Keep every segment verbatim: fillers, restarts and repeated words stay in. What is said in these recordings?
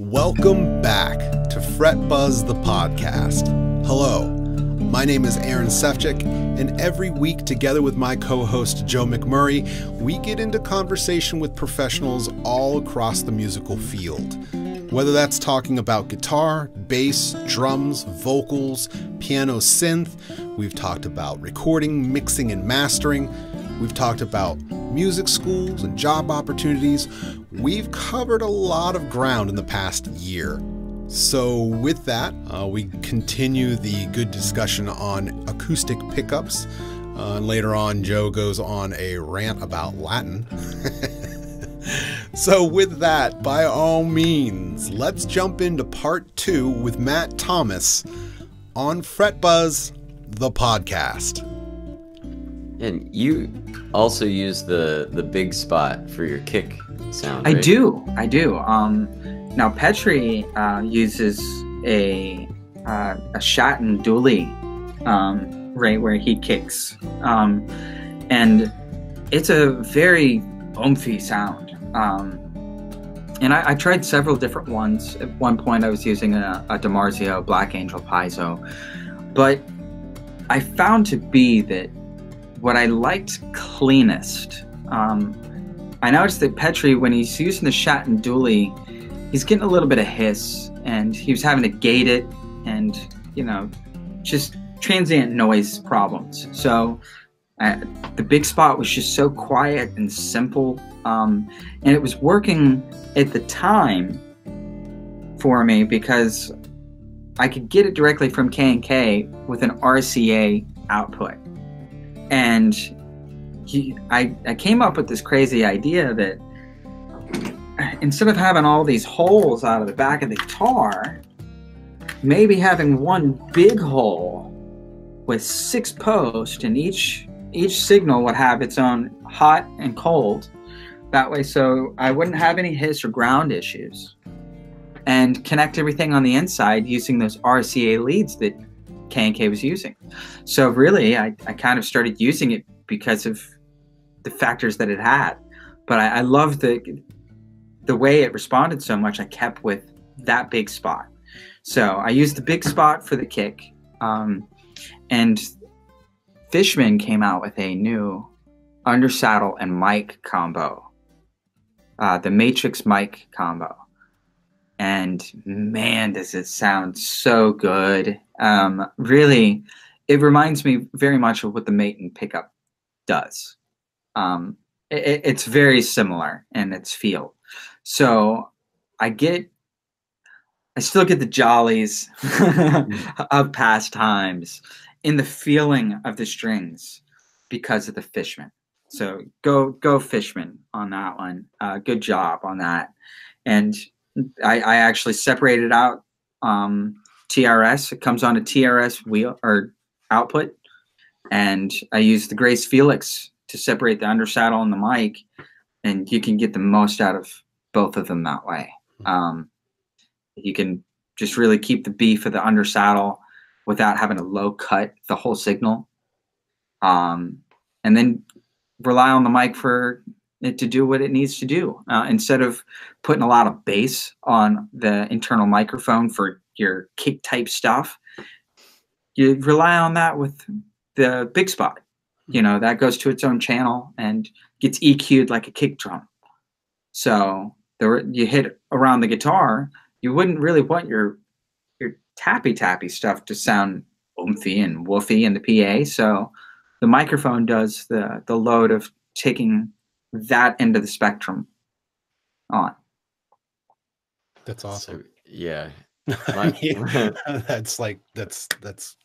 Welcome back to Fret Buzz The Podcast. Hello, my name is Aaron Sefcik, and every week together with my co-host Joe McMurray, we get into conversation with professionals all across the musical field. Whether that's talking about guitar, bass, drums, vocals, piano, synth, we've talked about recording, mixing, and mastering. We've talked about music schools and job opportunities. We've covered a lot of ground in the past year. So with that, uh, we continue the good discussion on acoustic pickups. Uh, and later on, Joe goes on a rant about Latin. So with that, by all means, let's jump into part two with Matt Thomas on Fret Buzz, the podcast. And you also use the the big spot for your kick sound, right? I do, I do. Um, now Petri uh, uses a uh, a shot and dually, um, right where he kicks, um, and it's a very oomphy sound. Um, and I, I tried several different ones. At one point, I was using a, a DiMarzio Black Angel Piezo, but I found to be that what I liked cleanest, um, I noticed that Petri, when he's using the shot and dually, he's getting a little bit of hiss, and he was having to gate it, and you know, just transient noise problems. So uh, the big spot was just so quiet and simple, um, and it was working at the time for me because I could get it directly from K and K with an R C A output. And he, I, I came up with this crazy idea that instead of having all these holes out of the back of the guitar, maybe having one big hole with six posts, and each, each signal would have its own hot and cold. That way, so I wouldn't have any hiss or ground issues. And connect everything on the inside using those R C A leads that K and K was using. So really, I, I kind of started using it because of the factors that it had. But I, I loved the, the way it responded so much, I kept with that big spot. So I used the big spot for the kick. Um, and Fishman came out with a new undersaddle and mic combo, uh, the Matrix mic combo. And man, does it sound so good. Um, really, it reminds me very much of what the Maton pickup does. Um, it, it's very similar in its feel. So I get, I still get the jollies of past times in the feeling of the strings because of the Fishman. So go, go Fishman on that one. Uh, good job on that. And I, I actually separated out um, T R S. It comes on a T R S wheel or output, and I use the Grace Felix to separate the undersaddle and the mic, and you can get the most out of both of them that way. Um, you can just really keep the beef of the undersaddle without having to low cut the whole signal, um, and then rely on the mic for it to do what it needs to do. Uh, instead of putting a lot of bass on the internal microphone for your kick type stuff, you rely on that with the big spot. You know, that goes to its own channel and gets E Q'd like a kick drum. So there, you hit around the guitar, you wouldn't really want your your tappy-tappy stuff to sound oomphy and woofy in the P A. So the microphone does the, the load of taking that end of the spectrum on. That's awesome. So, yeah. I mean, that's like, that's, that's.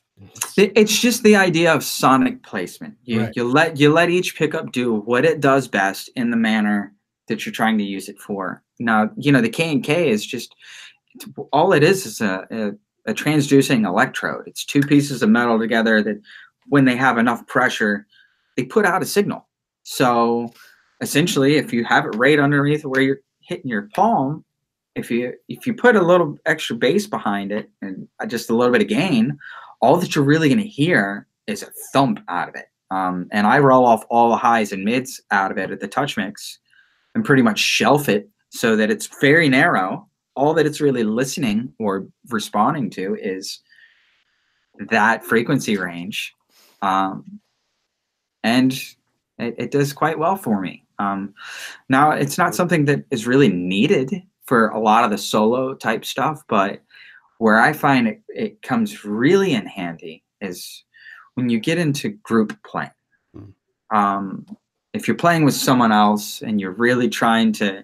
It's just the idea of sonic placement. You, right. you let, you let each pickup do what it does best in the manner that you're trying to use it for. Now, you know, the K and K is just, all it is is a, a, a transducing electrode. It's two pieces of metal together that when they have enough pressure, they put out a signal. So essentially, if you have it right underneath where you're hitting your palm, if you if you put a little extra bass behind it and just a little bit of gain, all that you're really going to hear is a thump out of it. Um, and I roll off all the highs and mids out of it at the touch mix and pretty much shelf it so that it's very narrow all that it's really listening or responding to is that frequency range. Um, and it, it does quite well for me. Um, now, it's not something that is really needed for a lot of the solo type stuff, but where I find it, it comes really in handy is when you get into group playing. Um, if you're playing with someone else and you're really trying to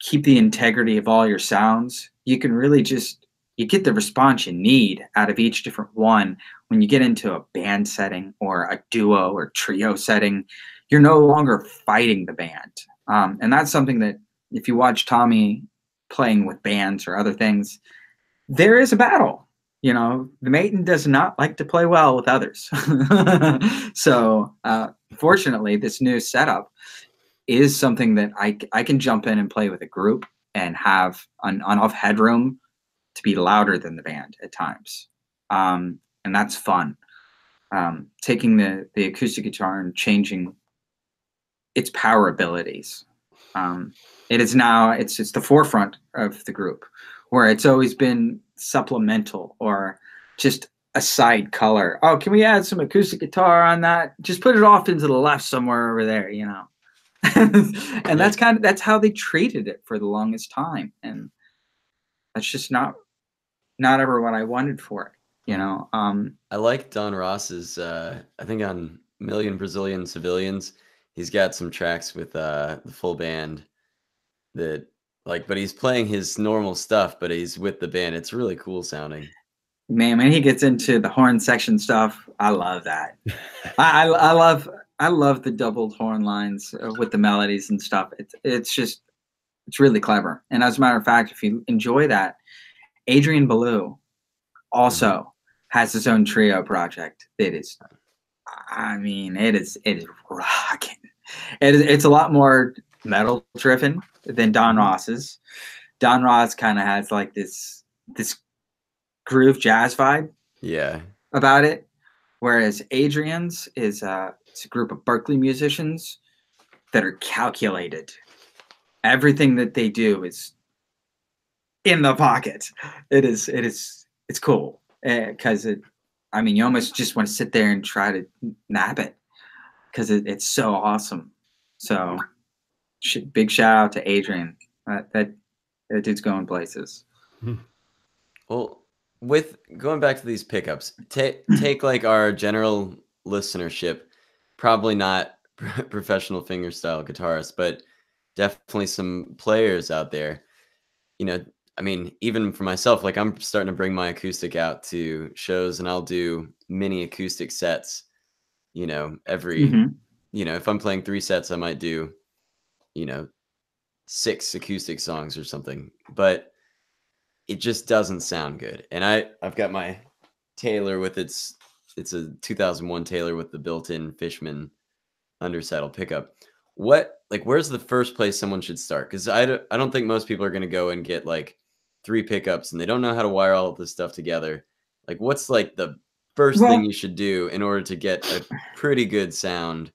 keep the integrity of all your sounds, you can really just, you get the response you need out of each different one. When you get into a band setting or a duo or trio setting, you're no longer fighting the band. Um, and that's something that if you watch Tommy playing with bands or other things, there is a battle. You know, the Maton does not like to play well with others. So uh, fortunately, this new setup is something that I, I can jump in and play with a group and have an, enough headroom to be louder than the band at times. Um, and that's fun. Um, taking the, the acoustic guitar and changing its power abilities. Um, it is now, it's, it's the forefront of the group, where it's always been supplemental or just a side color. Oh, can we add some acoustic guitar on that? Just put it off into the left somewhere over there, you know? And that's kind of, that's how they treated it for the longest time. And that's just not, not ever what I wanted for it, you know? Um, I like Don Ross's, uh, I think on Million Brazilian Civilians, he's got some tracks with uh, the full band that like, but he's playing his normal stuff, but he's with the band. It's really cool sounding. Man, when he gets into the horn section stuff, I love that. I, I, I love, I love the doubled horn lines with the melodies and stuff. It's, it's just, it's really clever. And as a matter of fact, if you enjoy that, Adrian Ballou also mm-hmm. has his own trio project. It is, I mean, it is, it is rocking. It is, it's a lot more metal driven than Don Ross's. Don Ross kind of has like this this groove jazz vibe, yeah, about it. Whereas Adrian's is uh, it's a group of Berklee musicians that are calculated. Everything that they do is in the pocket. It is it is it's cool because it. I mean, you almost just want to sit there and try to nab it because it, it's so awesome. So. Big shout out to Adrian. Uh, that that dude's going places. Well, with going back to these pickups, take take like our general listenership, probably not professional fingerstyle guitarists, but definitely some players out there. You know, I mean, even for myself, like I'm starting to bring my acoustic out to shows, and I'll do mini acoustic sets. You know, every mm-hmm. you know, if I'm playing three sets, I might do, you know, six acoustic songs or something, but it just doesn't sound good. And I, I've got my Taylor with its, it's a two thousand one Taylor with the built-in Fishman undersaddle pickup. What, like, where's the first place someone should start? Cause I don't, I don't think most people are going to go and get like three pickups and they don't know how to wire all of this stuff together. Like what's like the first well, thing you should do in order to get a pretty good sound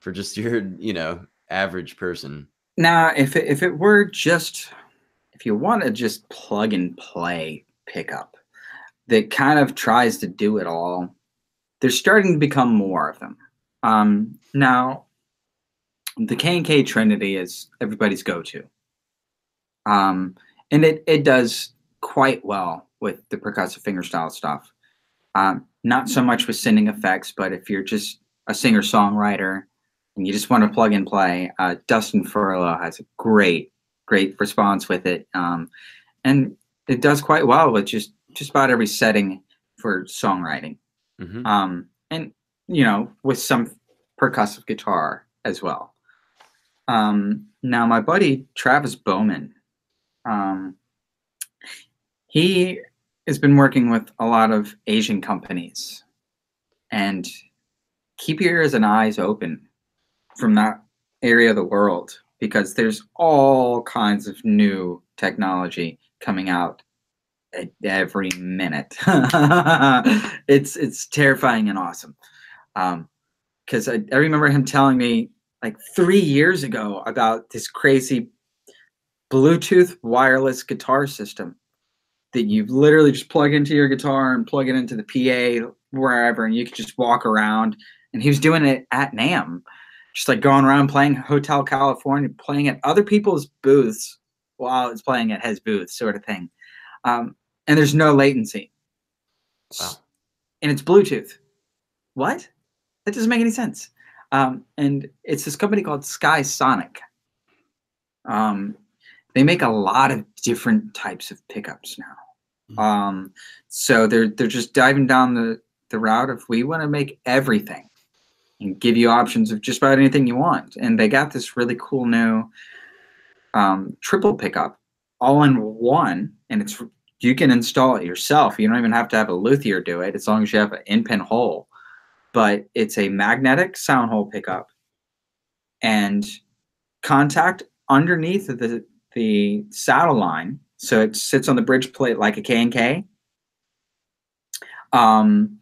for just your, you know, average person? Now, if it, if it were just, if you want to just plug and play pickup that kind of tries to do it all, there's starting to become more of them. Um, now, the K and K Trinity is everybody's go-to. Um, and it, it does quite well with the percussive fingerstyle stuff. Um, not so much with sending effects, but if you're just a singer-songwriter, and you just want to plug and play, uh, Dustin Furlow has a great, great response with it. Um, and it does quite well with just, just about every setting for songwriting. Mm-hmm. Um, and, you know, with some percussive guitar as well. Um, now, my buddy Travis Bowman, um, he has been working with a lot of Asian companies. And keep your ears and eyes open from that area of the world, because there's all kinds of new technology coming out at every minute. It's, it's terrifying and awesome. Um, cause I, I remember him telling me like three years ago about this crazy Bluetooth wireless guitar system that you literally just plug into your guitar and plug it into the P A wherever, and you can just walk around. And he was doing it at NAMM, just like going around playing Hotel California, playing at other people's booths while it's playing at his booth, sort of thing. Um, and there's no latency. Wow. And it's Bluetooth. What? That doesn't make any sense. Um, and it's this company called Sky Sonic. Um, they make a lot of different types of pickups now. Mm-hmm. Um, so they're they're just diving down the, the route of, we want to make everything and give you options of just about anything you want. And they got this really cool new um, triple pickup all in one. And it's you can install it yourself. You don't even have to have a luthier do it, as long as you have an in-pin hole. But it's a magnetic sound hole pickup and contact underneath of the, the saddle line. So it sits on the bridge plate like a K and K. Um,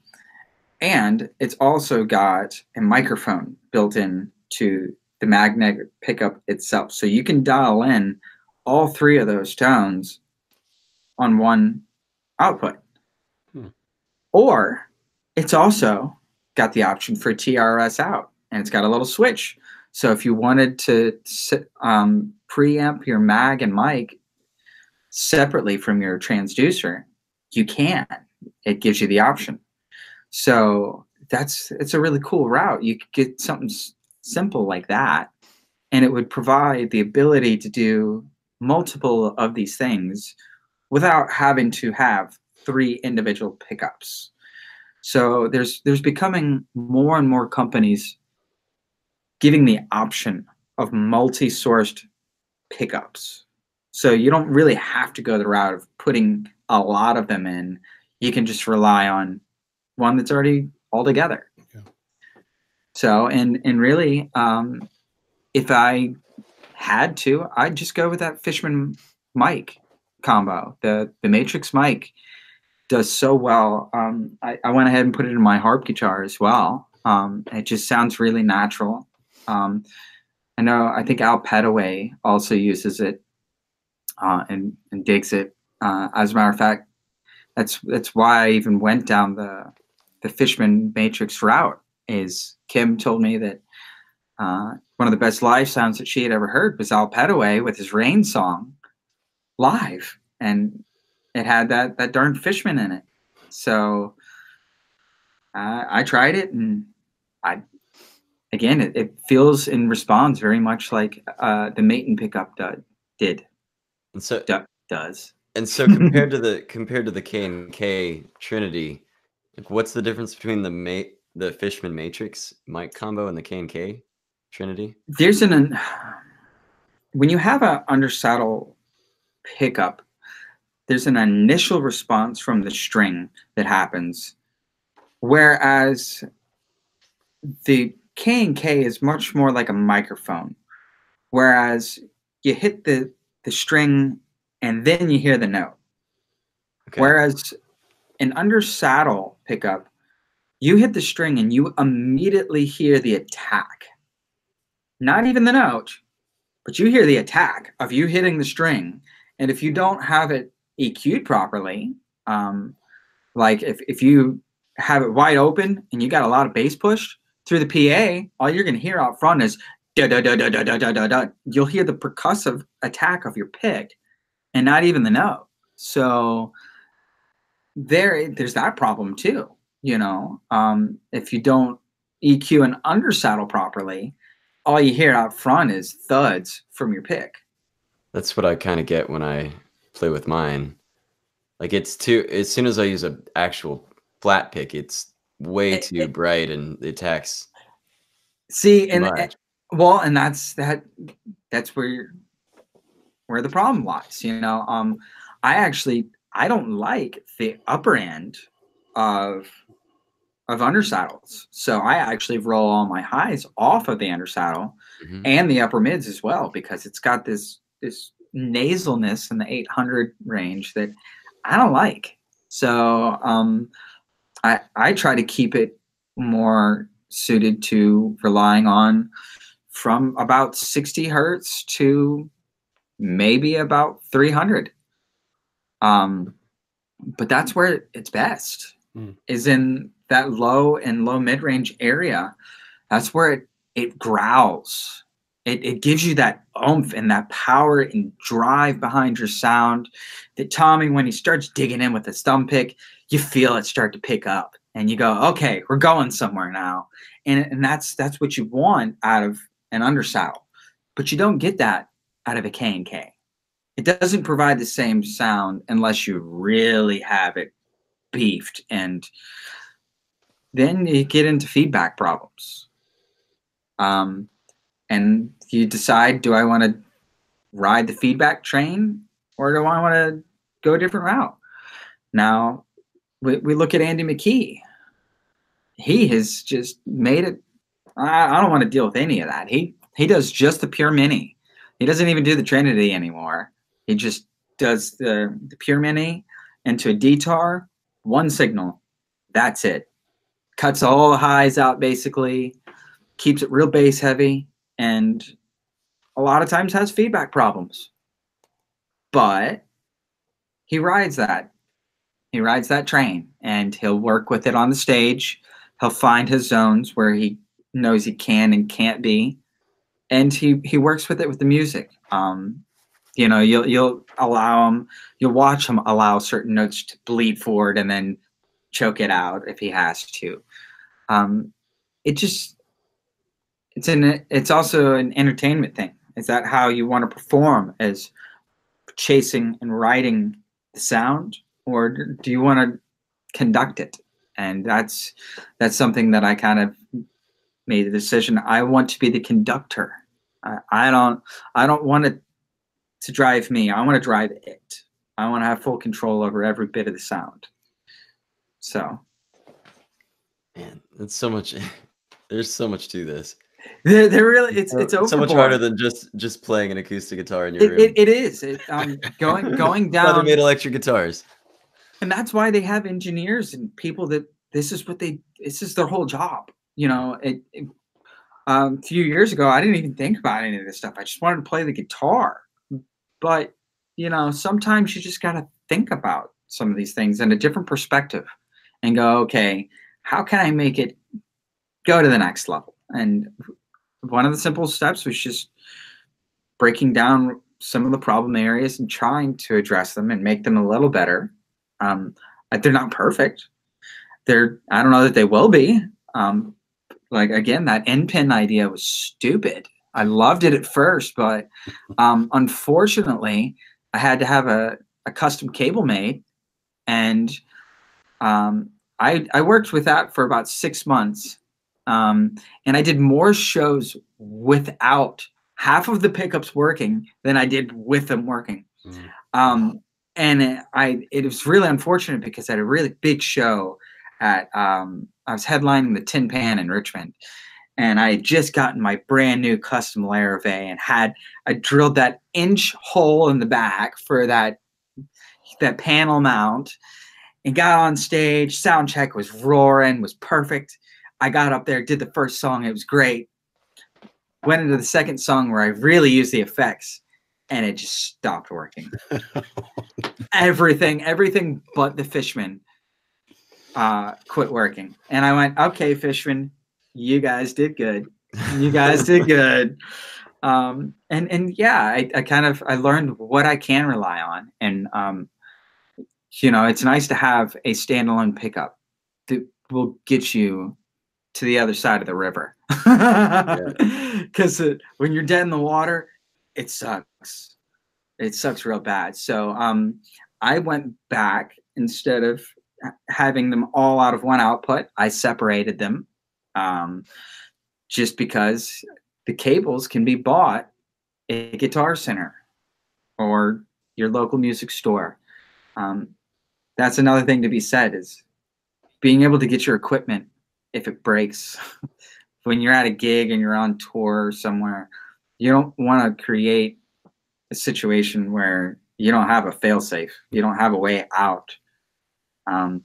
and it's also got a microphone built in to the magnetic pickup itself. So you can dial in all three of those tones on one output. Hmm. Or it's also got the option for T R S out, and it's got a little switch. So if you wanted to um, preamp your mag and mic separately from your transducer, you can. It gives you the option. So that's it's a really cool route. You could get something s simple like that, and it would provide the ability to do multiple of these things without having to have three individual pickups. So there's there's becoming more and more companies giving the option of multi-sourced pickups. So you don't really have to go the route of putting a lot of them in. You can just rely on one that's already all together. Okay. So, and and really, um, if I had to, I'd just go with that Fishman mic combo. The, the Matrix mic does so well. Um, I, I went ahead and put it in my harp guitar as well. Um, it just sounds really natural. Um, I know, I think Al Petaway also uses it uh, and, and digs it. Uh, as a matter of fact, that's that's why I even went down the, the Fishman Matrix route, is Kim told me that uh, one of the best live sounds that she had ever heard was Al Petaway with his Rain song live. And it had that that darn Fishman in it. So uh, I tried it, and I again it, it feels and responds very much like uh, the Maton pickup do, did. And so do, does. And so compared to the compared to the K and K Trinity, like, what's the difference between the Ma the Fishman Matrix mic combo and the K and K Trinity? There's an, an when you have a undersaddle pickup, there's an initial response from the string that happens, whereas the K and K is much more like a microphone, whereas you hit the, the string and then you hear the note. Okay. Whereas an undersaddle pickup, you hit the string and you immediately hear the attack. Not even the note, but you hear the attack of you hitting the string. And if you don't have it E Q'd properly, um, like if, if you have it wide open and you got a lot of bass pushed through the P A, all you're going to hear out front is da da da da da da da da da. You'll hear the percussive attack of your pick and not even the note. So there, there's that problem too. You know, um, if you don't E Q and undersaddle properly, all you hear out front is thuds from your pick. That's what I kind of get when I play with mine. Like, it's too, as soon as I use an actual flat pick, it's way it, too it, bright and the attacks. See, and it, well, and that's that. That's where where the problem lies. You know, um, I actually I don't like the upper end of of undersaddles, so I actually roll all my highs off of the undersaddle, mm-hmm, and the upper mids as well, because it's got this this nasalness in the eight hundred range that I don't like. So um, I, I try to keep it more suited to relying on from about sixty hertz to maybe about three hundred. Um, but that's where it's best, mm. is in that low and low mid-range area. That's where it, it growls. It, it gives you that oomph and that power and drive behind your sound that Tommy, when he starts digging in with his thumb pick, you feel it start to pick up and you go, okay, we're going somewhere now. And, and that's, that's what you want out of an undersaddle, but you don't get that out of a K and K. It doesn't provide the same sound unless you really have it beefed, and then you get into feedback problems. Um, and you decide, do I want to ride the feedback train or do I want to go a different route? Now, we, we look at Andy McKee. He has just made it. I, I don't want to deal with any of that. He, he does just the Pure Mini. He doesn't even do the Trinity anymore. He just does the, the Pure Mini into a D-TAR, one signal. That's it. Cuts all the highs out basically, keeps it real bass heavy, and a lot of times has feedback problems. But he rides that. He rides that train, and he'll work with it on the stage. He'll find his zones where he knows he can and can't be. And he, he works with it with the music. Um, you know, you'll, you'll allow him, you'll watch him allow certain notes to bleed forward and then choke it out if he has to. Um, it just, it's an, it's also an entertainment thing. Is that how you want to perform, as chasing and writing the sound, or do you want to conduct it? And that's, that's something that I kind of made the decision. I want to be the conductor. I, I don't, I don't want it to drive me. I want to drive it. I want to have full control over every bit of the sound. So, man, it's so much. There's so much to this. They're, they're really, it's it's overboard. So much harder than just just playing an acoustic guitar in your it, room. It, it is. It, um, going going down. They made electric guitars, and that's why they have engineers and people that this is what they. This is their whole job. You know, it, it, um, a few years ago, I didn't even think about any of this stuff. I just wanted to play the guitar. But you know, sometimes you just got to think about some of these things in a different perspective. And go, okay, how can I make it go to the next level? And one of the simple steps was just breaking down some of the problem areas and trying to address them and make them a little better. Um, they're not perfect. They're, I don't know that they will be. Um, like, again, that end pin idea was stupid. I loved it at first, but um, unfortunately, I had to have a, a custom cable made, and Um, I, I worked with that for about six months, um, and I did more shows without half of the pickups working than I did with them working. Mm. Um, and it, I, it was really unfortunate because I had a really big show at, um, I was headlining the Tin Pan in Richmond, and I had just gotten my brand new custom Larrivée and had, I drilled that inch hole in the back for that, that panel mount. And got on stage, sound check was roaring, was perfect. I got up there, did the first song, it was great. Went into the second song where I really used the effects, and it just stopped working. everything, everything but the Fishman uh, quit working. And I went, okay, Fishman, you guys did good. You guys did good. Um, and, and yeah, I, I kind of, I learned what I can rely on. And, um, you know, it's nice to have a standalone pickup that will get you to the other side of the river. Because yeah. When you're dead in the water, it sucks. It sucks real bad. So um, I went back. Instead of having them all out of one output, I separated them um, just because the cables can be bought at Guitar Center or your local music store. Um, That's another thing to be said, is being able to get your equipment if it breaks. When you're at a gig and you're on tour somewhere, you don't want to create a situation where you don't have a fail-safe. You don't have a way out. Um,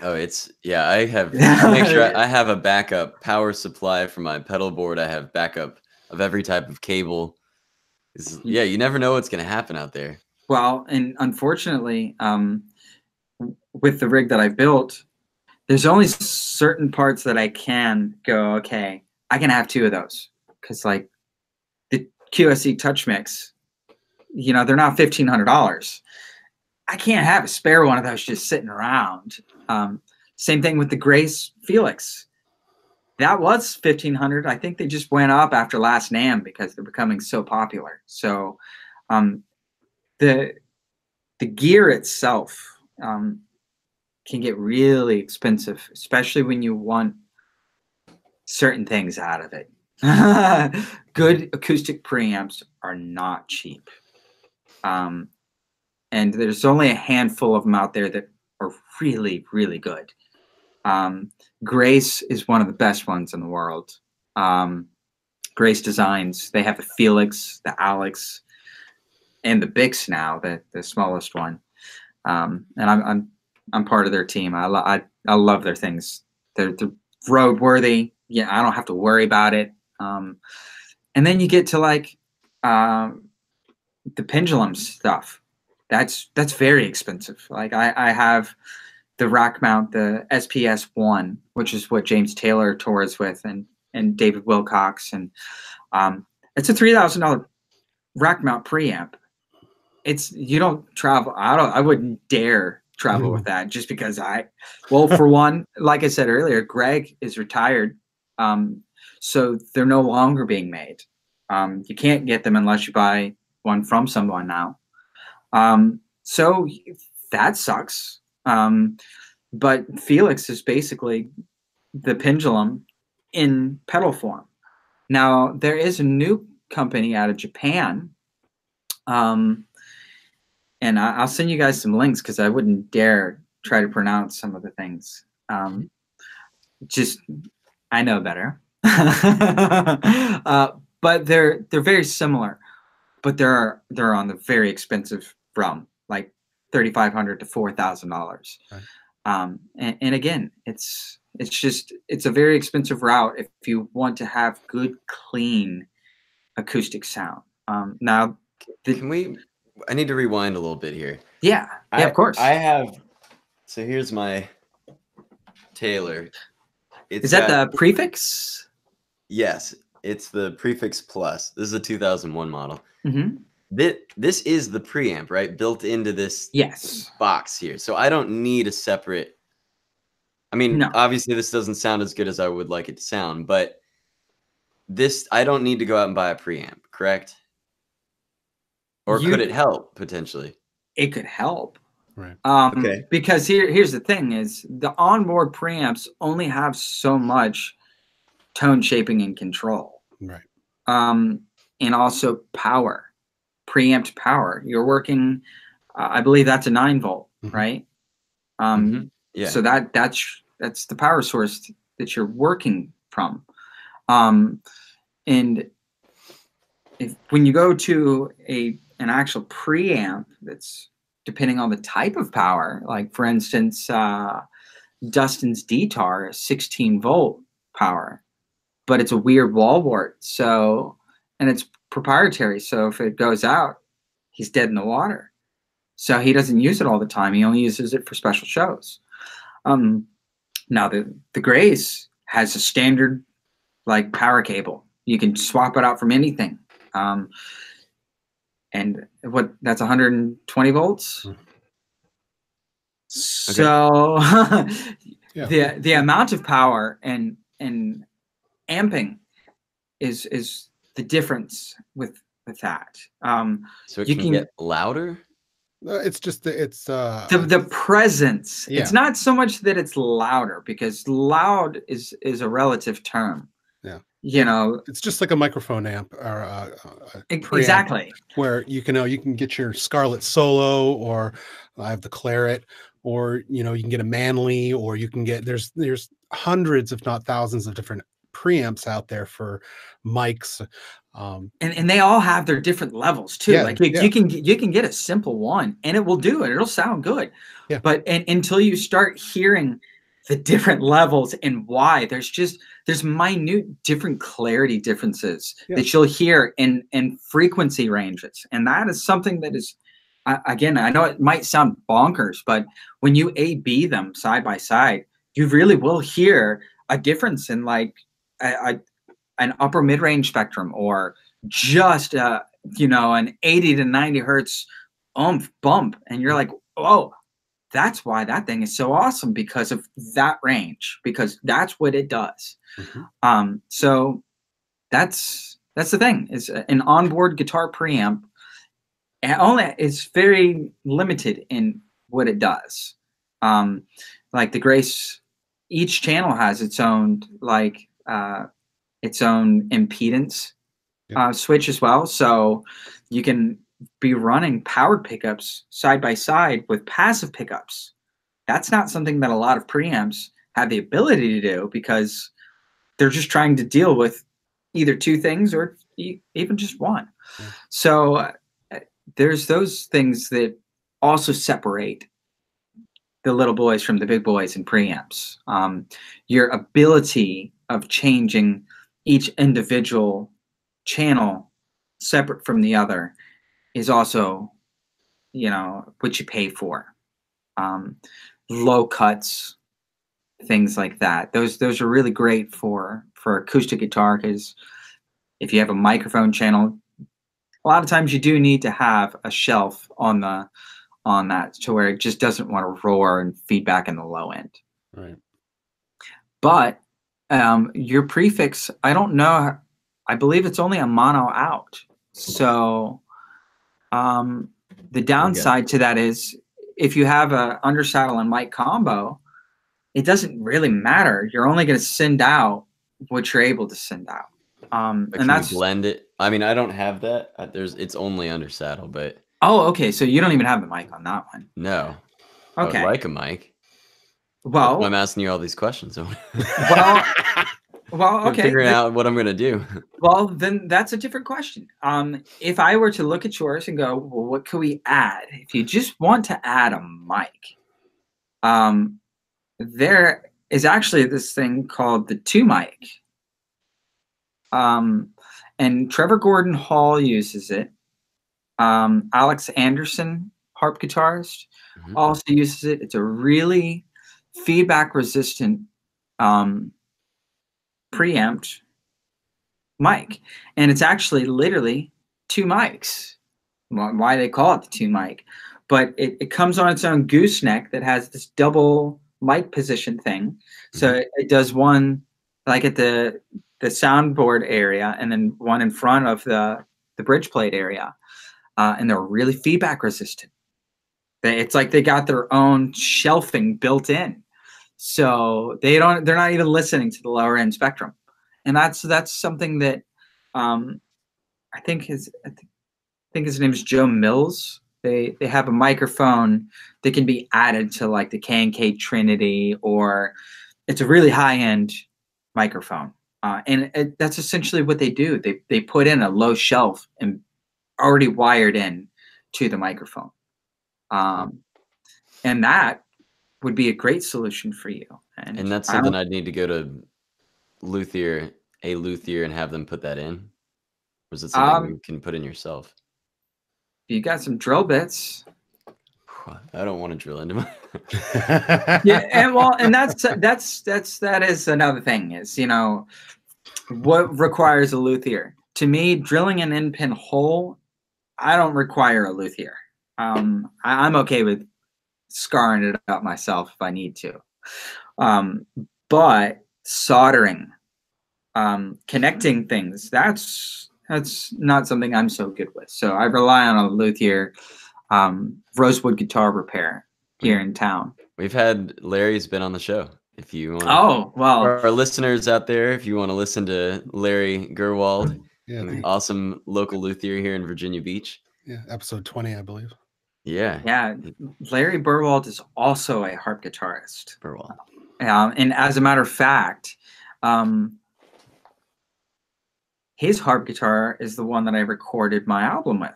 oh, it's, yeah, I have, make sure I, I have a backup power supply for my pedal board. I have backup of every type of cable. It's, yeah, you never know what's going to happen out there. Well, and unfortunately, um, with the rig that I built, there's only certain parts that I can go, okay, I can have two of those. Because, like, the Q S C Touch Mix, you know, they're not fifteen hundred dollars. I can't have a spare one of those just sitting around. Um, same thing with the Grace Felix. That was fifteen hundred dollars. I think they just went up after last NAMM because they're becoming so popular. So um, the the gear itself um, can get really expensive, especially when you want certain things out of it. Good acoustic preamps are not cheap. Um, and there's only a handful of them out there that are really, really good. Um, Grace is one of the best ones in the world. Um, Grace Designs, they have the Felix, the Alex, and the Bix now, the, the smallest one. Um, and I'm, I'm, I'm part of their team. I, lo I, I love their things. They're, they're road worthy. Yeah. I don't have to worry about it. Um, and then you get to like, um, the Pendulum stuff. That's, that's very expensive. Like I, I have the rack mount, the S P S one, which is what James Taylor tours with, and, and David Wilcox. And um, it's a three thousand dollar rack mount preamp. It's, you don't travel. I don't, I wouldn't dare travel mm. with that just because I, well, for one, like I said earlier, Greg is retired. Um, so they're no longer being made. Um, you can't get them unless you buy one from someone now. Um, so that sucks. Um, but Felix is basically the Pendulum in pedal form. Now there is a new company out of Japan. Um, and I, I'll send you guys some links cause I wouldn't dare try to pronounce some of the things. Um, just, I know better, uh, but they're, they're very similar, but they're, they're on the very expensive realm, like thirty-five hundred dollars to four thousand dollars. Right. Um, and, and again, it's, it's just, it's a very expensive route if you want to have good, clean acoustic sound. Um, now, the, can we, I need to rewind a little bit here. Yeah. I, yeah, of course. I have, so here's my Taylor. It's Is that got, the Prefix? Yes. It's the Prefix Plus. This is a two thousand one model. Mm-hmm. This, this is the preamp, right? Built into this yes. box here. So I don't need a separate, I mean, no. Obviously this doesn't sound as good as I would like it to sound, but this, I don't need to go out and buy a preamp, correct? Or you, could it help potentially? It could help. Right. Um, okay. Because here, here's the thing is the onboard preamps only have so much tone shaping and control. Right. Um, and also power. Preamp power. You're working, uh, I believe that's a nine volt, mm-hmm. right? Um, mm-hmm. Yeah. So that that's that's the power source that you're working from. Um, and if when you go to a an actual preamp, that's depending on the type of power. Like for instance, uh, Dustin's D TAR is sixteen volt power, but it's a weird wall wart. So and it's proprietary, so if it goes out, he's dead in the water. So he doesn't use it all the time. He only uses it for special shows. Um, now the the Grace has a standard like power cable. You can swap it out from anything. Um, and what that's one hundred twenty volts. Okay. So yeah. the the amount of power and and amping is is. The difference with with that, um, so it you can, can get louder. No, it's just the, it's uh, the the presence. Yeah. It's not so much that it's louder because loud is is a relative term. Yeah, you know, it's just like a microphone amp or a, a exactly where you can know you can get your Scarlet Solo or I have the Claret or you know you can get a Manly or you can get there's there's hundreds if not thousands of different preamps out there for mics, um, and and they all have their different levels too. Yeah, like you, yeah. you can you can get a simple one, and it will do it. It'll sound good, yeah. but and, until you start hearing the different levels and why. There's just, there's minute different clarity differences yeah. that you'll hear in, in frequency ranges. And that is something that is, I, again, I know it might sound bonkers, but when you A B them side by side, you really will hear a difference in like a, a, an upper mid-range spectrum or just, a, you know, an eighty to ninety hertz oomph bump. And you're like, oh, that's why that thing is so awesome, because of that range, because that's what it does. Mm-hmm. Um, so that's, that's the thing, is an onboard guitar preamp. And only it's very limited in what it does. Um, like the Grace, each channel has its own, like, uh, its own impedance yeah. uh, switch as well. So you can be running powered pickups side by side with passive pickups. That's not something that a lot of preamps have the ability to do, because they're just trying to deal with either two things or e even just one. Yeah. So uh, there's those things that also separate the little boys from the big boys in preamps. Um, your ability of changing each individual channel separate from the other is also, you know, what you pay for. Um, low cuts, things like that. Those those are really great for, for acoustic guitar, because if you have a microphone channel, a lot of times you do need to have a shelf on the on that to where it just doesn't want to roar and feedback in the low end. Right. But um, your prefix, I don't know, I believe it's only a mono out. So Um, the downside to that is if you have a undersaddle and mic combo, it doesn't really matter. You're only going to send out what you're able to send out. Um, but and that's blend it. I mean, I don't have that. There's it's only undersaddle, but oh, okay. So you don't even have the mic on that one. No. Okay. I would like a mic. Well, I'm asking you all these questions. So. Well. Well, okay. I'm figuring out what I'm going to do. Well, then that's a different question. Um, if I were to look at yours and go, well, what could we add? If you just want to add a mic, um, there is actually this thing called the two mic. Um, and Trevor Gordon Hall uses it. Um, Alex Anderson, harp guitarist, mm-hmm. also uses it. It's a really feedback resistant um preamp mic, and it's actually literally two mics. Why they call it the two mic, but it, it comes on its own gooseneck that has this double mic position thing. So it, it does one like at the the soundboard area, and then one in front of the the bridge plate area, uh, and they're really feedback resistant. They, it's like they got their own shelving built in. So they don't, they're not even listening to the lower end spectrum. And that's, that's something that, um, I think his, I, th I think his name is Joe Mills. They, they have a microphone that can be added to like the K and K Trinity, or it's a really high end microphone. Uh, and it, that's essentially what they do. They, they put in a low shelf and already wired in to the microphone. Um, and that would be a great solution for you. And, and that's something I'd need to go to luthier, a luthier, and have them put that in? Or is it something um, you can put in yourself? You got some drill bits. I don't want to drill into my yeah, and well, and that's that's that's that is another thing, is, you know, what requires a luthier? To me, drilling an end pin hole, I don't require a luthier. Um I, I'm okay with scarring it up myself if I need to, um, but soldering, um, connecting things, that's that's not something I'm so good with. So I rely on a luthier, um, Rosewood Guitar Repair here in town. We've had Larry's been on the show. If you want, oh well, for our listeners out there, if you want to listen to Larry Berwald, yeah, the awesome local luthier here in Virginia Beach. Yeah, episode twenty, I believe. Yeah. Yeah. Larry Berwald is also a harp guitarist. Berwald. Um, and as a matter of fact, um, his harp guitar is the one that I recorded my album with.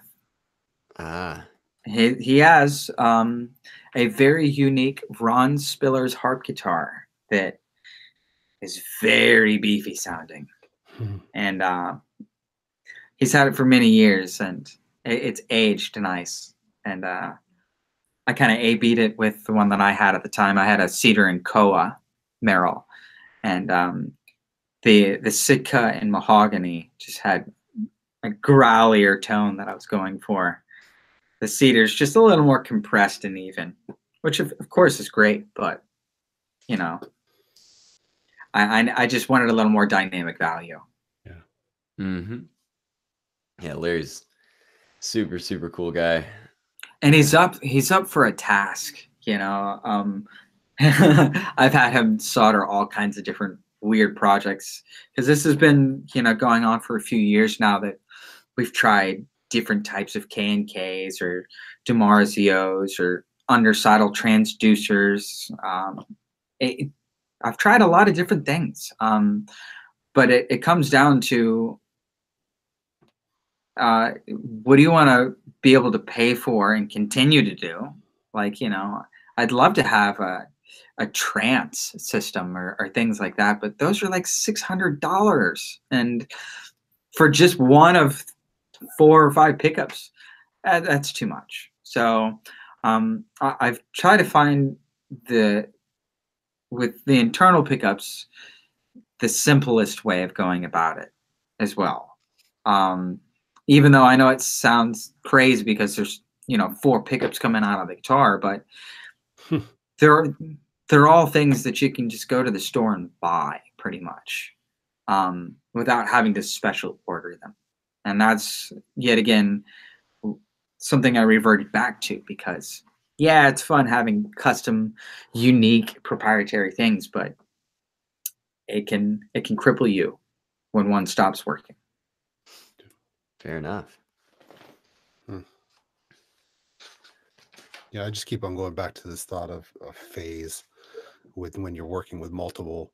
Ah. He, he has um, a very unique Ron Spiller's harp guitar that is very beefy sounding. Hmm. And uh, he's had it for many years, and it, it's aged nice. And uh, I kind of A B'd it with the one that I had at the time. I had a Cedar and Koa Merrill, and um, the the Sitka and Mahogany just had a growlier tone that I was going for. The Cedar's just a little more compressed and even, which of, of course is great, but you know, I, I I just wanted a little more dynamic value. Yeah. Mm-hmm. Yeah, Larry's super super cool guy, and he's up he's up for a task. You know, um, I've had him solder all kinds of different weird projects, because this has been, you know, going on for a few years now that we've tried different types of K and Ks or DiMarzios or undersidal transducers. Um, it, I've tried a lot of different things, um, but it, it comes down to uh, what do you want to be able to pay for and continue to do? Like, you know, I'd love to have a, a trance system or, or things like that, but those are like six hundred dollars. And for just one of four or five pickups, uh, that's too much. So um, I, I've tried to find the, with the internal pickups, the simplest way of going about it as well. Um, even though I know it sounds crazy because there's, you know, four pickups coming out of the guitar, but they're, they're all things that you can just go to the store and buy pretty much, um, without having to special order them. And that's, yet again, something I reverted back to, because, yeah, it's fun having custom, unique, proprietary things, but it can it can cripple you when one stops working. Fair enough. Hmm. Yeah, I just keep on going back to this thought of a phase with when you're working with multiple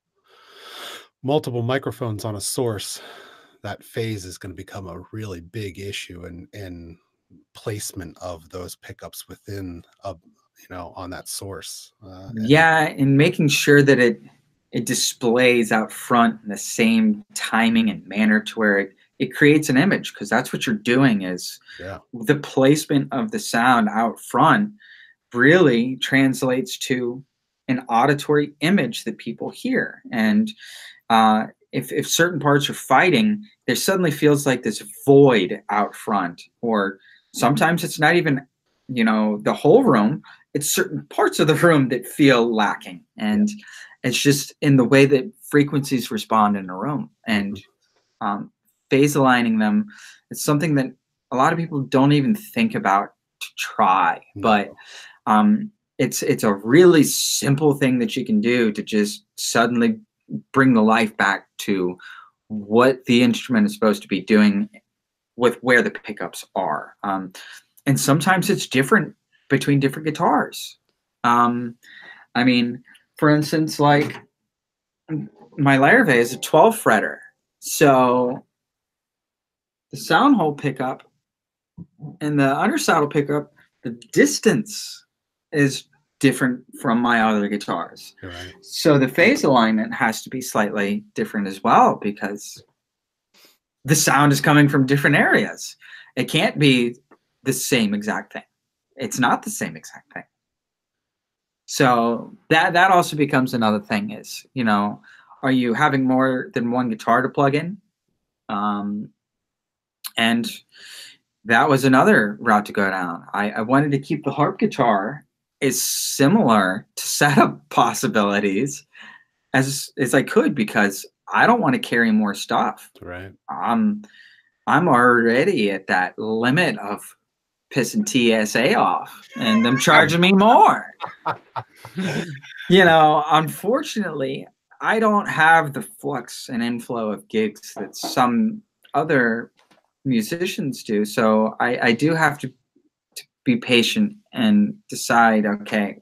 multiple microphones on a source. That phase is going to become a really big issue in, in placement of those pickups within, a, you know, on that source. Uh, and yeah, and making sure that it it displays out front in the same timing and manner to where it, it creates an image, because that's what you're doing is yeah. The placement of the sound out front really translates to an auditory image that people hear. And uh, If, if certain parts are fighting, there suddenly feels like this void out front, or sometimes it's not even, you know, the whole room, it's certain parts of the room that feel lacking. And it's just in the way that frequencies respond in a room, and um, phase aligning them. It's something that a lot of people don't even think about to try, but um, it's, it's a really simple thing that you can do to just suddenly bring the life back to what the instrument is supposed to be doing with where the pickups are. Um, and sometimes it's different between different guitars. Um, I mean, for instance, like my Larrivée is a twelve fretter. So the sound hole pickup and the undersaddle pickup, the distance is different from my other guitars. Right. So the phase alignment has to be slightly different as well, because the sound is coming from different areas. It can't be the same exact thing. It's not the same exact thing. So that, that also becomes another thing is, you know, are you having more than one guitar to plug in? Um, and that was another route to go down. I, I wanted to keep the harp guitar is similar to setup possibilities as as I could, because I don't want to carry more stuff. Right. Um, I'm already at that limit of pissing T S A off and them charging me more. You know, unfortunately, I don't have the flux and inflow of gigs that some other musicians do. So I, I do have to be patient and decide, okay,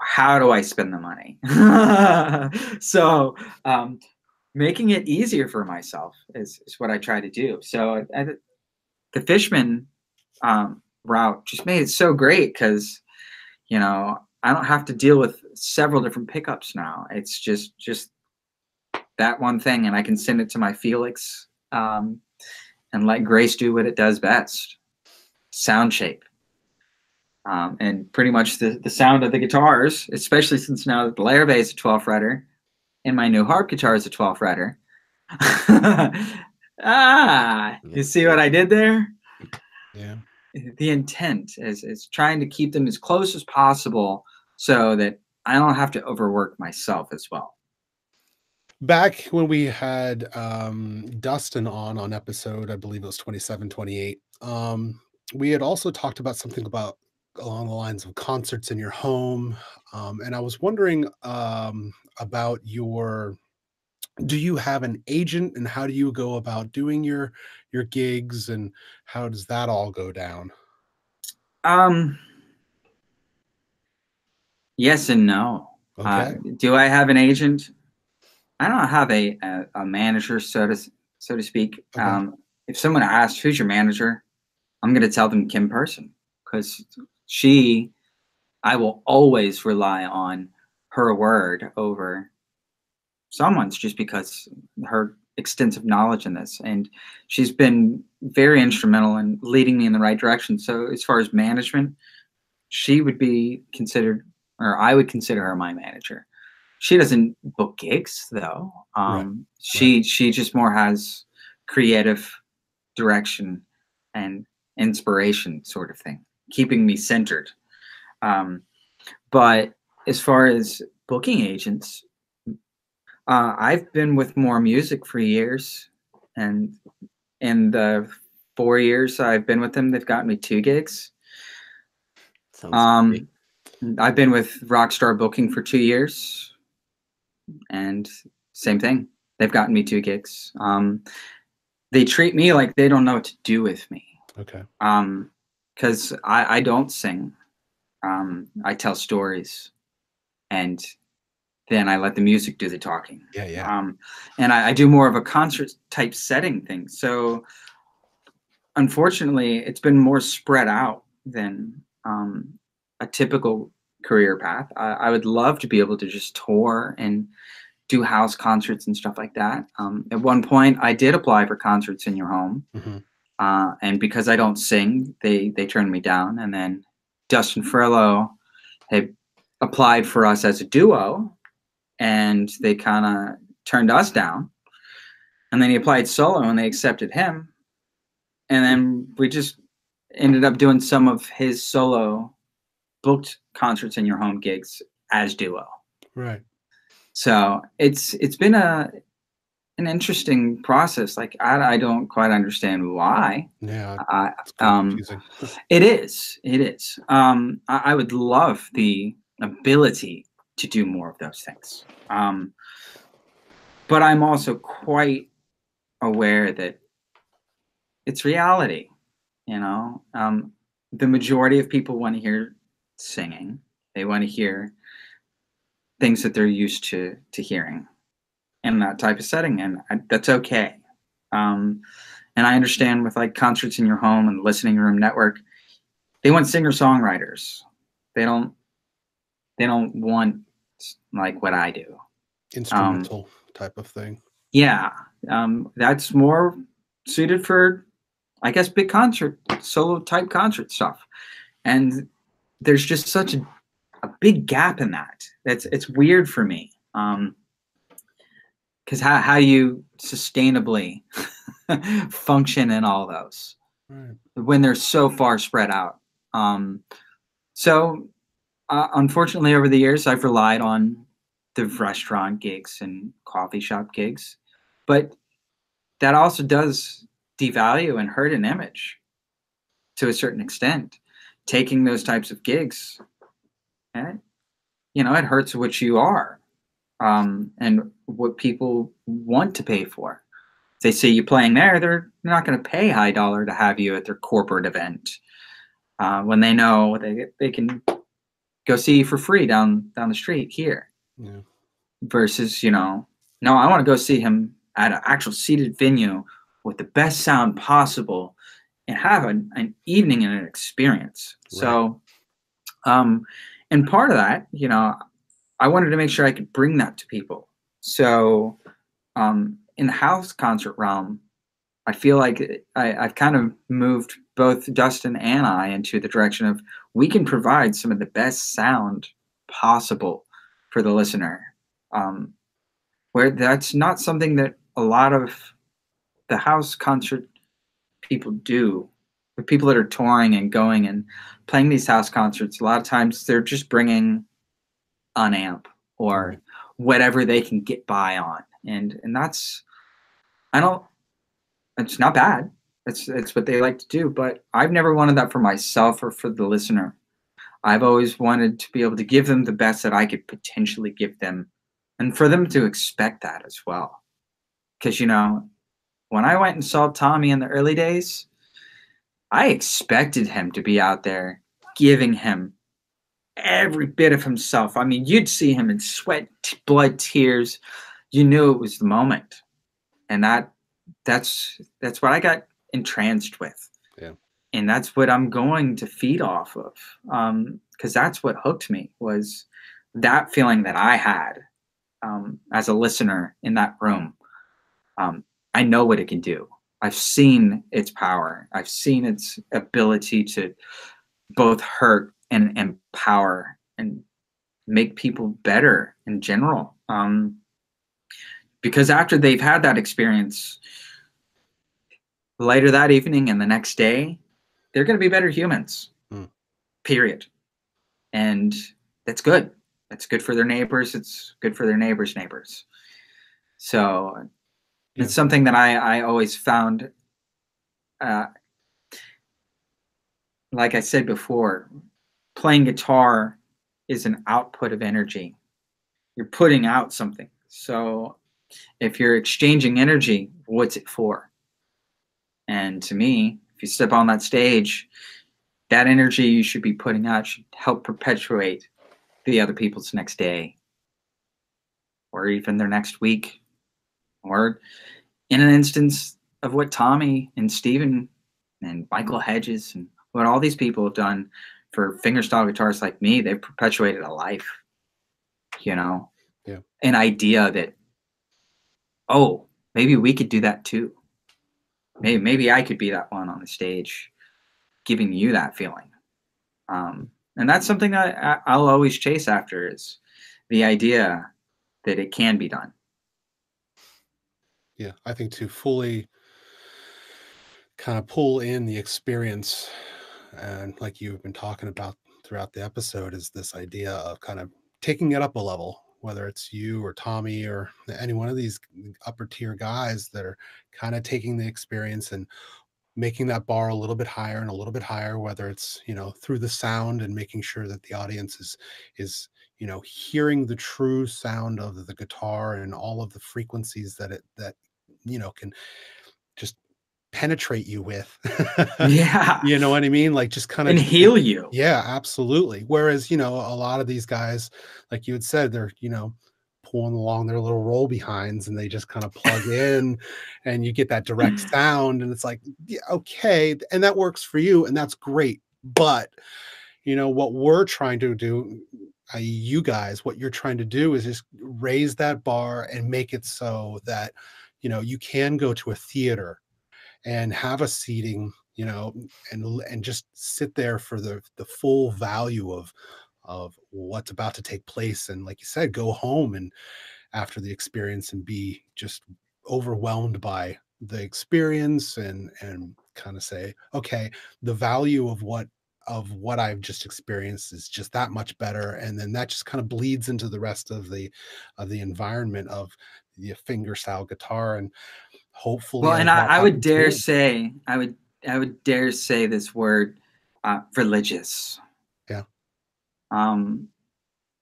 how do I spend the money? So um, making it easier for myself is, is what I try to do. So I, the Fishman um, route just made it so great, because, you know, I don't have to deal with several different pickups now. It's just just that one thing, and I can send it to my Felix um, and let Grace do what it does best, sound shape. Um, and pretty much the, the sound of the guitars, especially since now the Larrivée is a twelve fretter and my new harp guitar is a twelve fretter. Ah, you see what I did there? Yeah. The intent is, is trying to keep them as close as possible so that I don't have to overwork myself as well. Back when we had um, Dustin on, on episode, I believe it was twenty-seven, twenty-eight, um, we had also talked about something about along the lines of concerts in your home. Um, and I was wondering um, about your, do you have an agent, and how do you go about doing your, your gigs, and how does that all go down? Um, yes and no. Okay. Uh, do I have an agent? I don't have a, a, a manager, so to, so to speak. Okay. Um, if someone asks, who's your manager? I'm going to tell them Kim Person, because she, I will always rely on her word over someone's, just because her extensive knowledge in this. And she's been very instrumental in leading me in the right direction. So as far as management, she would be considered, or I would consider her my manager. She doesn't book gigs though. Um, right. She, right. she just more has creative direction and inspiration sort of thing, keeping me centered. Um, but as far as booking agents, uh, I've been with More Music for years, and in the four years I've been with them, they've gotten me two gigs. Sounds um, great. I've been with Rockstar Booking for two years and same thing. They've gotten me two gigs. Um, they treat me like they don't know what to do with me. Okay. Um, because I, I don't sing. Um, I tell stories, and then I let the music do the talking. Yeah, yeah. Um, and I, I do more of a concert type setting thing. So unfortunately, it's been more spread out than um, a typical career path. I, I would love to be able to just tour and do house concerts and stuff like that. Um, at one point, I did apply for Concerts in Your Home. Mm-hmm. Uh, and because I don't sing, they, they turned me down. And then Dustin Furlow had applied for us as a duo, and they kind of turned us down. And then he applied solo, and they accepted him. And then we just ended up doing some of his solo booked Concerts in Your Home gigs as duo. Right. So it's, it's been a, an interesting process. Like I, I don't quite understand why. Yeah, I, um, it is, it is. Um, I, I would love the ability to do more of those things. Um, but I'm also quite aware that it's reality, you know, um, the majority of people want to hear singing. They want to hear things that they're used to, to hearing in that type of setting, and I, that's okay. Um, and I understand with like Concerts in Your Home and Listening Room Network, they want singer-songwriters. They don't, they don't want like what I do. Instrumental um, type of thing. Yeah, um, that's more suited for, I guess, big concert, solo type concert stuff. And there's just such a, a big gap in that. That's, it's weird for me. Um, Because how, how do you sustainably function in all those, right, when they're so far spread out? Um, so, uh, unfortunately, over the years, I've relied on the restaurant gigs and coffee shop gigs. But that also does devalue and hurt an image to a certain extent. Taking those types of gigs, okay, you know, it hurts what you are. Um, and what people want to pay for. If they see you playing there, they're not going to pay high dollar to have you at their corporate event, uh, when they know they, they can go see you for free down, down the street here. Yeah. Versus, you know, no, I want to go see him at an actual seated venue with the best sound possible and have an, an evening and an experience. Right. So, um, And part of that, you know, I wanted to make sure I could bring that to people. So um, in the house concert realm, I feel like it, I, I've kind of moved both Dustin and I into the direction of we can provide some of the best sound possible for the listener, um, where that's not something that a lot of the house concert people do. The people that are touring and going and playing these house concerts, a lot of times they're just bringing an amp or whatever they can get by on. And and that's, I don't, it's not bad. It's, it's what they like to do, but I've never wanted that for myself or for the listener. I've always wanted to be able to give them the best that I could potentially give them, and for them to expect that as well. Because, you know, when I went and saw Tommy in the early days, I expected him to be out there giving him every bit of himself. I mean, you'd see him in sweat, blood, tears. You knew it was the moment. And that that's that's what I got entranced with. Yeah. And that's what I'm going to feed off of. Um, because that's what hooked me, was that feeling that I had um, as a listener in that room. Um, I know what it can do. I've seen its power. I've seen its ability to both hurt and empower and make people better in general. Um, because after they've had that experience, later that evening and the next day, they're going to be better humans, mm. period. And that's good. That's good for their neighbors. It's good for their neighbors' neighbors. So... Yeah. It's something that I, I always found, uh, like I said before, playing guitar is an output of energy. You're putting out something. So if you're exchanging energy, what's it for? And to me, if you step on that stage, that energy you should be putting out should help perpetuate the other people's next day or even their next week. Or in an instance of what Tommy and Steven and Michael Hedges and what all these people have done for fingerstyle guitarists like me, they've perpetuated a life, you know, yeah. An idea that, oh, maybe we could do that too. Maybe, maybe I could be that one on the stage giving you that feeling. Um, and that's something that I, I'll always chase after, is the idea that it can be done. Yeah, I think to fully kind of pull in the experience, and like you've been talking about throughout the episode, is this idea of kind of taking it up a level, whether it's you or Tommy or any one of these upper tier guys that are kind of taking the experience and making that bar a little bit higher and a little bit higher, whether it's, you know, through the sound and making sure that the audience is, is, you know, hearing the true sound of the guitar and all of the frequencies that it, that, you know, can just penetrate you with. Yeah. You know what I mean? Like just kind of. And heal you. Yeah, absolutely. Whereas, you know, a lot of these guys, like you had said, they're, you know, pulling along their little roll behinds and they just kind of plug in and you get that direct sound and it's like, yeah, okay. And that works for you and that's great. But, you know, what we're trying to do, uh, you guys, what you're trying to do is just raise that bar and make it so that, you know, you can go to a theater and have a seating, you know, and, and just sit there for the, the full value of, of what's about to take place. And like you said, go home and after the experience and be just overwhelmed by the experience and, and kind of say, okay, the value of what, of what I've just experienced is just that much better. And then that just kind of bleeds into the rest of the, of the environment of the fingerstyle guitar. And hopefully, well, and I, I would dare say, I would, I would dare say this word, uh, religious. Um,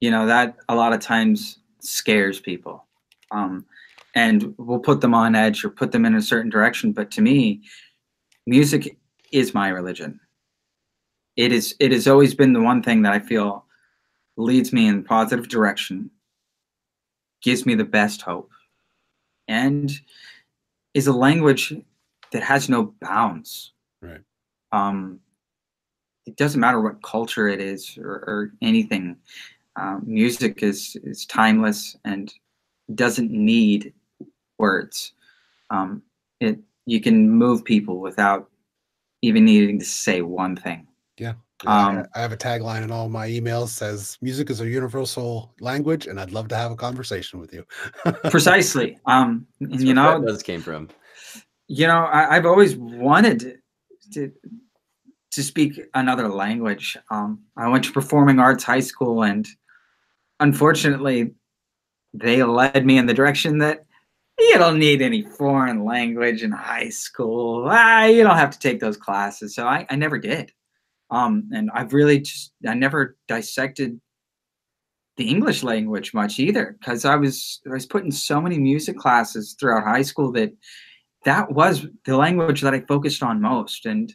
you know, that a lot of times scares people, um, and will put them on edge or put them in a certain direction. But to me, music is my religion. It is, it has always been the one thing that I feel leads me in a positive direction, gives me the best hope, and is a language that has no bounds. Right. Um, it doesn't matter what culture it is or, or anything. Uh, music is, is timeless and doesn't need words. Um, it you can move people without even needing to say one thing. Yeah. Um, I have a tagline in all my emails says music is a universal language and I'd love to have a conversation with you. Precisely. Um, That's you know, those came from, you know, I, I've always wanted to, to speak another language. Um, I went to performing arts high school and unfortunately they led me in the direction that you don't need any foreign language in high school. Ah, you don't have to take those classes. So I, I never did. Um, and I've really just, I never dissected the English language much either, because I was, I was put in so many music classes throughout high school that that was the language that I focused on most. And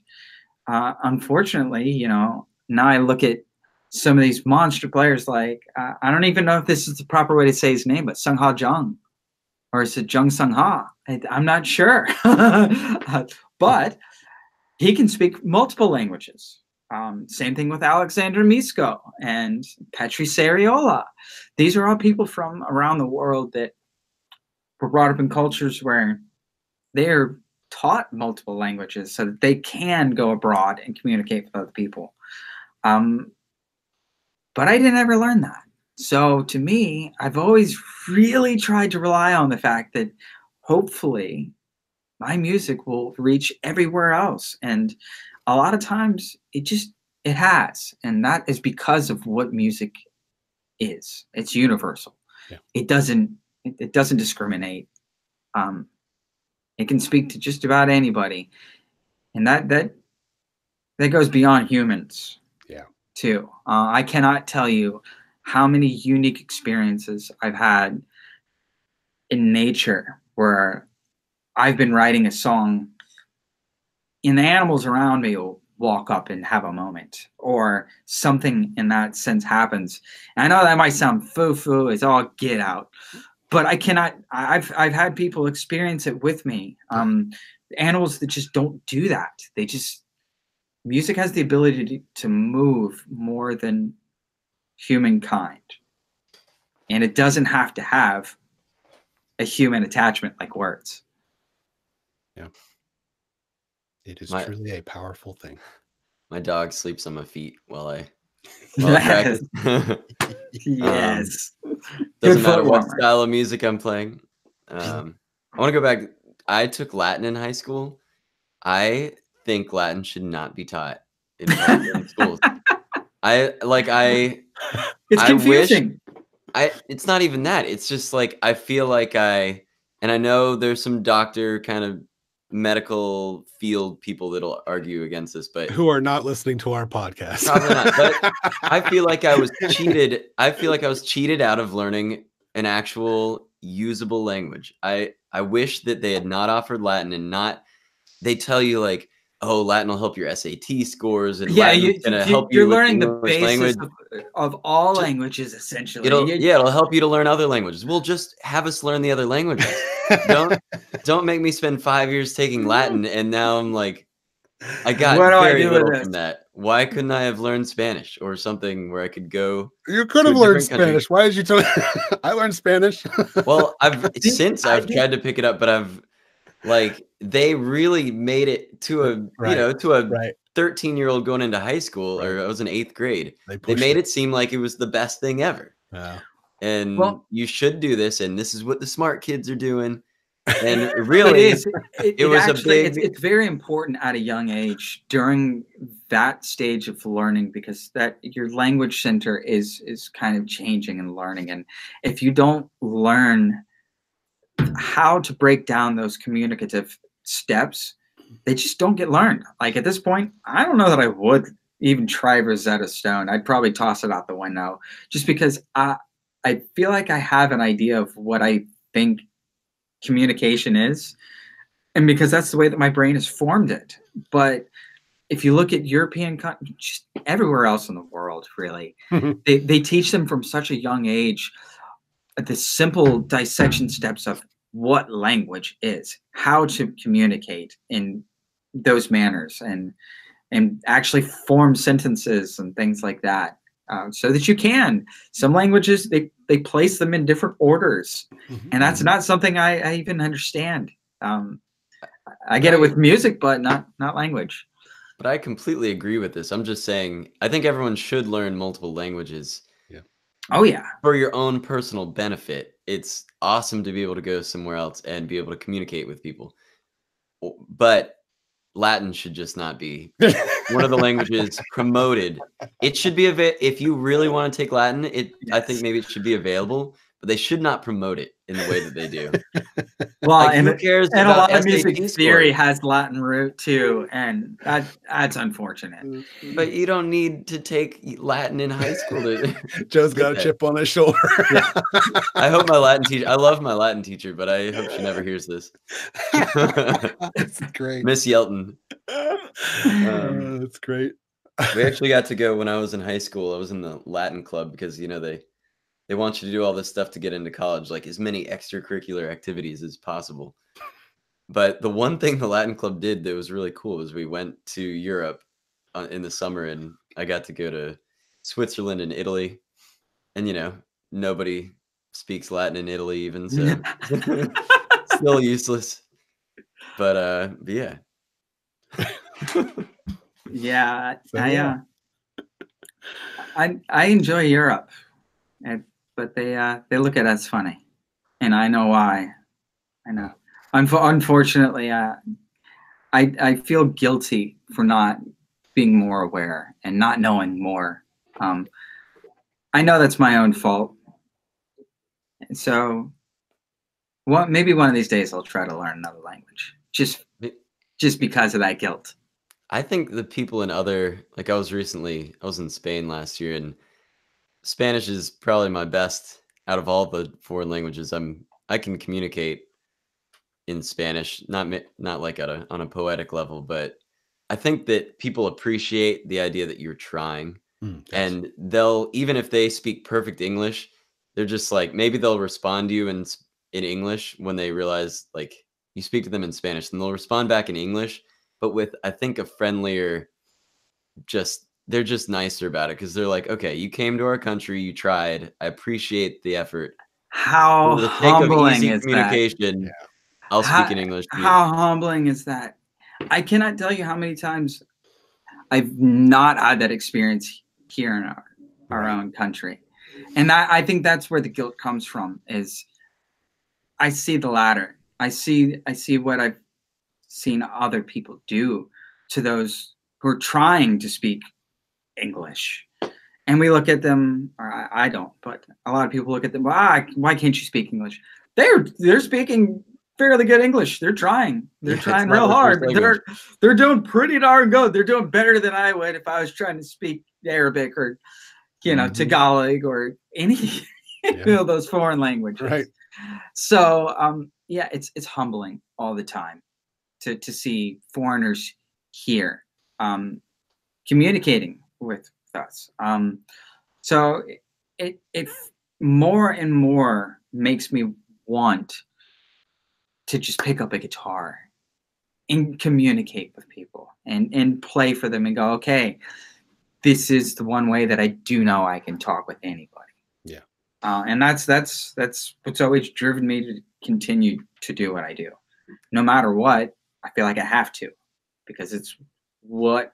uh, unfortunately, you know, now I look at some of these monster players, like, uh, I don't even know if this is the proper way to say his name, but Sung Ha Jung, or is it Jung Sung Ha? I, I'm not sure, but he can speak multiple languages. Um, same thing with Alexander Misko and Petri Sariola. These are all people from around the world that were brought up in cultures where they're taught multiple languages so that they can go abroad and communicate with other people. Um, but I didn't ever learn that. So to me, I've always really tried to rely on the fact that hopefully my music will reach everywhere else. And a lot of times it just, it has. And that is because of what music is. It's universal. Yeah. It doesn't, it, it doesn't discriminate. Um, it can speak to just about anybody. And that, that, that goes beyond humans. Yeah. Too. Uh, I cannot tell you how many unique experiences I've had in nature where I've been writing a song and the animals around me will walk up and have a moment, or something in that sense happens. And I know that might sound foo-foo, it's all get out, but I cannot, I've, I've had people experience it with me. Um, animals that just don't do that. They just, music has the ability to, to move more than humankind. And it doesn't have to have a human attachment like words. Yeah. It is my, truly a powerful thing. My dog sleeps on my feet while I, while yes. I practice. Yes. Um, doesn't matter what warmer. style of music I'm playing. Um, I want to go back. I took Latin in high school. I think Latin should not be taught in, in schools. I like I. It's I confusing. Wish, I. It's not even that. It's just like I feel like I, and I know there's some doctor kind of medical field people that'll argue against this, but who are not listening to our podcast. Probably not, but I feel like I was cheated. I feel like I was cheated out of learning an actual usable language. I, I wish that they had not offered Latin and not, they tell you like, oh, Latin will help your S A T scores. And yeah, you, gonna you, help you're you learning the basis of, of all languages, essentially. It'll, yeah, it'll help you to learn other languages. We'll just have us learn the other languages. don't don't make me spend five years taking Latin, and now I'm like, I got what very do I do little from that. Why couldn't I have learned Spanish or something where I could go? You could have learned Spanish. Country. Why did you tell me? I learned Spanish. Well, I've since I've tried to pick it up, but I've like they really made it to a right. you know to a right. thirteen year old going into high school, right. or I was in eighth grade. They, they made it. it seem like it was the best thing ever. Yeah. And well, you should do this, and this is what the smart kids are doing. And really, it, is, it, it was actually, a big. It's, it's very important at a young age during that stage of learning, because that your language center is is kind of changing and learning. And if you don't learn how to break down those communicative steps, they just don't get learned. Like at this point, I don't know that I would even try Rosetta Stone. I'd probably toss it out the window just because I. I feel like I have an idea of what I think communication is, and because that's the way that my brain has formed it. But if you look at European, just everywhere else in the world, really, they, they teach them from such a young age the simple dissection steps of what language is, how to communicate in those manners. And and actually form sentences and things like that, uh, so that you can. Some languages, they, they place them in different orders, mm-hmm. and that's not something I, I even understand. Um, I get it with music, but not not language. But I completely agree with this. I'm just saying, I think everyone should learn multiple languages. Yeah. Oh, yeah. For your own personal benefit. It's awesome to be able to go somewhere else and be able to communicate with people. But Latin should just not be one of the languages promoted. It should be, if you really want to take Latin, it yes. I think maybe it should be available, but they should not promote it in the way that they do. Well, like, and, who cares and about a lot of music theory has Latin root too, and that, that's unfortunate. But you don't need to take Latin in high school. To Joe's got that. A chip on his shoulder. Yeah. I hope my Latin teacher, I love my Latin teacher, but I hope she never hears this. That's great. Miss Yelton. Um, that's great. We actually got to go when I was in high school. I was in the Latin club because, you know, they They want you to do all this stuff to get into college, like as many extracurricular activities as possible. But the one thing the Latin Club did that was really cool was we went to Europe in the summer, and I got to go to Switzerland and Italy. And, you know, nobody speaks Latin in Italy even, so still useless. But, uh, but yeah. Yeah, so, I, yeah. Uh, I, I enjoy Europe. And, but they uh, they look at us funny, and I know why. I know. Unf- unfortunately, uh, I I feel guilty for not being more aware and not knowing more. Um, I know that's my own fault. And so, well, maybe one of these days I'll try to learn another language, just just because of that guilt. I think the people in other, like I was recently, I was in Spain last year, and Spanish is probably my best out of all the foreign languages. I'm I can communicate in Spanish, not not like at a, on a poetic level, but I think that people appreciate the idea that you're trying, mm, and they'll, even if they speak perfect English, they're just like, maybe they'll respond to you in in English when they realize like you speak to them in Spanish, and they'll respond back in English, but with, I think, a friendlier, just. They're just nicer about it because they're like, okay, you came to our country, you tried. I appreciate the effort. How the humbling is communication, that? Yeah. I'll how, speak in English. To how you. Humbling is that? I cannot tell you how many times I've not had that experience here in our, our right. own country. And that, I think that's where the guilt comes from, is I see the latter. I see, I see what I've seen other people do to those who are trying to speak English, and we look at them, or I, I don't, but a lot of people look at them, ah, why can't you speak English? They're they're speaking fairly good English. They're trying. They're yeah, trying real hard. They're they're doing pretty darn good. They're doing better than I would if I was trying to speak Arabic or, you know, mm-hmm. Tagalog or any yeah. you know, those foreign languages. Right. So um, yeah, it's it's humbling all the time to to see foreigners here um, communicating with us. Um, so it, it more and more makes me want to just pick up a guitar and communicate with people and, and play for them and go, okay, this is the one way that I do know I can talk with anybody. Yeah. Uh, and that's, that's, that's what's always driven me to continue to do what I do. No matter what, I feel like I have to, because it's what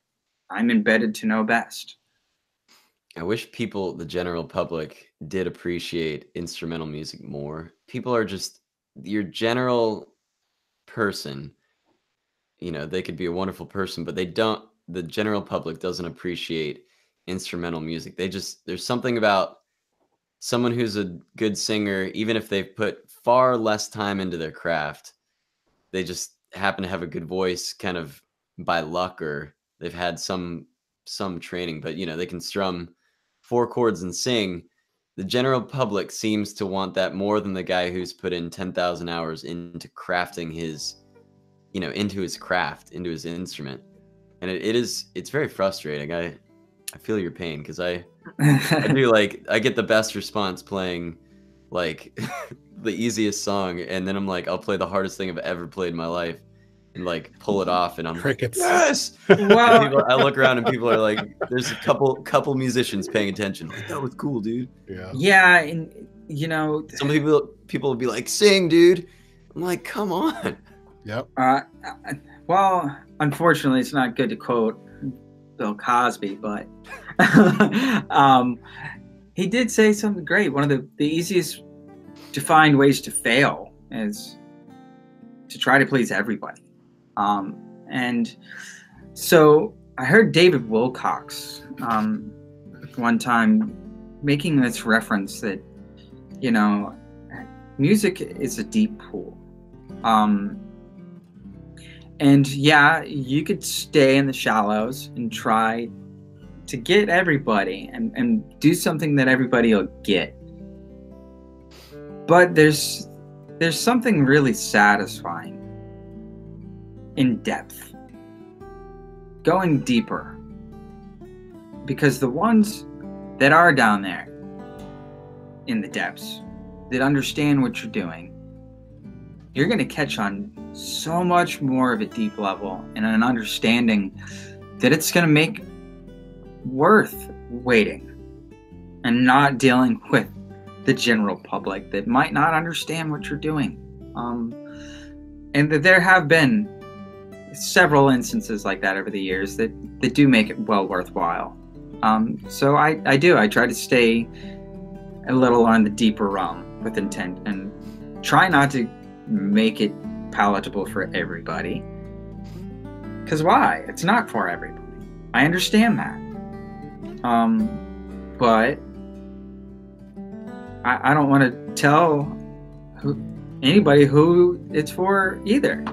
I'm embedded to know best. I wish people, the general public, did appreciate instrumental music more. People are just your general person. You know, they could be a wonderful person, but they don't, the general public doesn't appreciate instrumental music. They just, there's something about someone who's a good singer, even if they've put far less time into their craft, they just happen to have a good voice kind of by luck, or they've had some some training, but you know, they can strum four chords and sing. The general public seems to want that more than the guy who's put in ten thousand hours into crafting his, you know, into his craft, into his instrument. And it, it is, it's very frustrating. I I feel your pain, because I, I do, like, I get the best response playing like the easiest song, and then I'm like, I'll play the hardest thing I've ever played in my life. and like pull it off, and I'm crickets. Like, yes! Wow. People, I look around and people are like, there's a couple couple musicians paying attention. Like, that was cool, dude. Yeah. Yeah, and you know, some people people will be like, sing, dude. I'm like, come on. Yep. Uh, well, unfortunately, it's not good to quote Bill Cosby, but um, he did say something great. One of the, the easiest to find ways to fail is to try to please everybody. Um, and so I heard David Wilcox um, one time making this reference that, you know, music is a deep pool. Um, and yeah, you could stay in the shallows and try to get everybody and, and do something that everybody will get. But there's there's something really satisfying in depth, going deeper, because the ones that are down there in the depths that understand what you're doing, you're going to catch on so much more of a deep level and an understanding that it's going to make worth waiting and not dealing with the general public that might not understand what you're doing. Um, and that there have been several instances like that over the years that, that do make it well worthwhile. Um, so I, I do, I try to stay a little on the deeper realm with intent and try not to make it palatable for everybody. Because why? It's not for everybody. I understand that. Um, but I, I don't want to tell who, anybody who it's for either.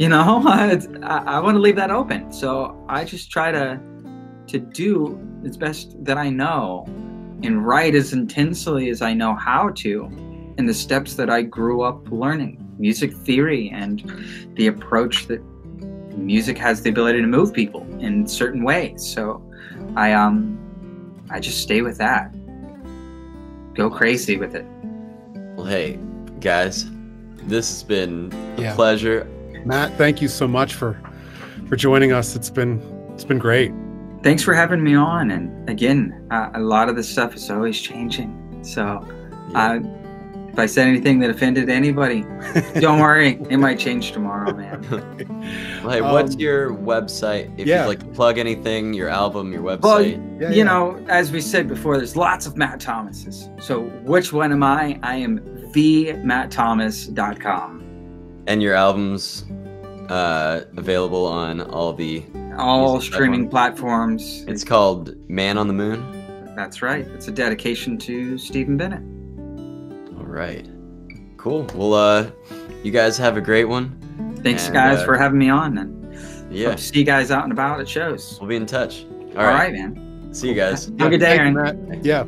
You know, I, I want to leave that open. So I just try to, to do as best that I know and write as intensely as I know how to in the steps that I grew up learning. Music theory and the approach that music has the ability to move people in certain ways. So I um I just stay with that. Go crazy with it. Well, hey, guys, this has been a yeah. pleasure. Matt, thank you so much for for joining us. It's been it's been great. Thanks for having me on. And again, uh, a lot of this stuff is always changing. So yeah. uh if I said anything that offended anybody, don't worry. It might change tomorrow, man. Like, um, what's your website? If yeah. you'd like to plug anything, your album, your website. Well, yeah, you yeah. know, as we said before, there's lots of Matt Thomases. So which one am I? I am the matt thomas dot com. And your album's uh, available on all the... All streaming platforms. platforms. It's called Man on the Moon. That's right. It's a dedication to Stephen Bennett. Right. Cool. Well, uh, you guys have a great one. Thanks, and, guys, uh, for having me on. And yeah. Hope to see you guys out and about at shows. We'll be in touch. All, All right. right, man. See you guys. Have a good day, Aaron. Yeah.